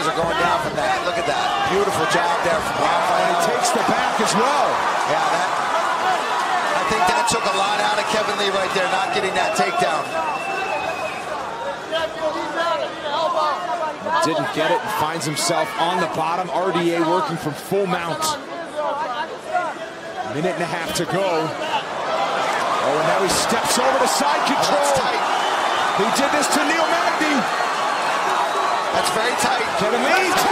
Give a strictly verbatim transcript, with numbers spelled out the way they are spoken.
guys are going down from that. Look at that. Beautiful job there from Rafa. And he takes the back as well. Yeah, that, I think that took a lot out of Kevin Lee right there, not getting that takedown. Didn't get it and finds himself on the bottom. R D A working from full mount. A minute and a half to go. Oh, and now he steps over to side control. Oh, tight. He did this to Neil Magny. That's very tight. Kevin Lee.